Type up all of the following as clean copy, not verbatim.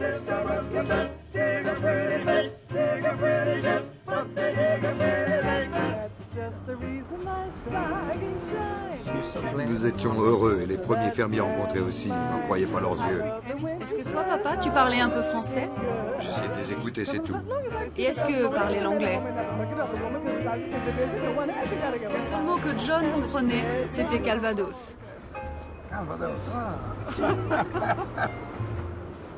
This summer's come back, dig a pretty face, dig a pretty dress, bump and dig a pretty leg. That's just the reason I slag and shine. Nous étions heureux et les premiers fermiers rencontrés aussi, ils n'en croyaient pas leurs yeux. Est-ce que toi, papa, tu parlais un peu français? J'essayais de les écouter, c'est tout. Et est-ce que parler l'anglais? Le seul mot que John comprenait, c'était Calvados.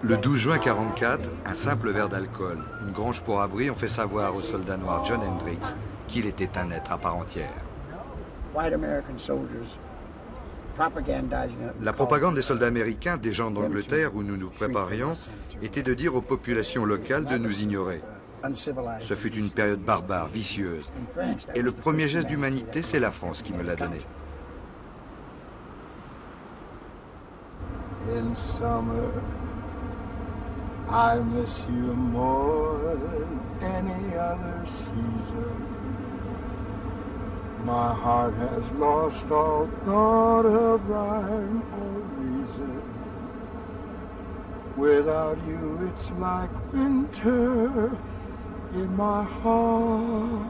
Le 12 juin 1944, un simple verre d'alcool, une grange pour abri, ont fait savoir au soldat noir John Hendricks qu'il était un être à part entière. La propagande des soldats américains, des gens d'Angleterre où nous nous préparions, était de dire aux populations locales de nous ignorer. Ce fut une période barbare, vicieuse. Et le premier geste d'humanité, c'est la France qui me l'a donné. In summer, I miss you more than any other season. My heart has lost all thought of rhyme or reason. Without you, it's like winter in my heart.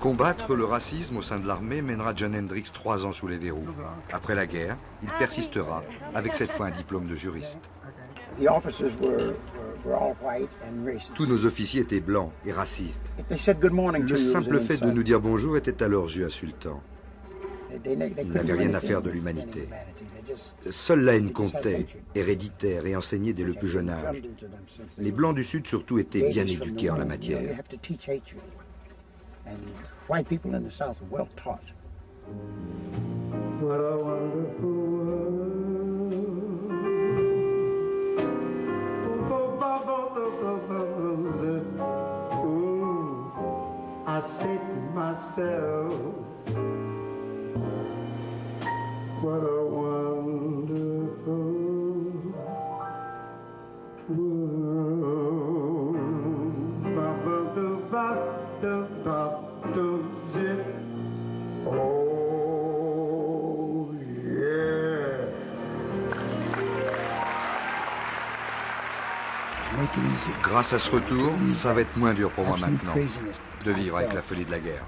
Combattre le racisme au sein de l'armée mènera John Hendricks 3 ans sous les verrous. Après la guerre, il persistera, avec cette fois un diplôme de juriste. Tous nos officiers étaient blancs et racistes. Le simple fait de nous dire bonjour était à leurs yeux insultant. Ils n'avaient rien à faire de l'humanité. Seule la haine comptait, héréditaire et enseignée dès le plus jeune âge. Les Blancs du Sud surtout étaient bien éduqués en la matière. And white people in the South are well taught. What a wonderful world. Ooh, I say to myself, what a wonderful world. Grâce à ce retour, ça va être moins dur pour moi maintenant de vivre avec la folie de la guerre.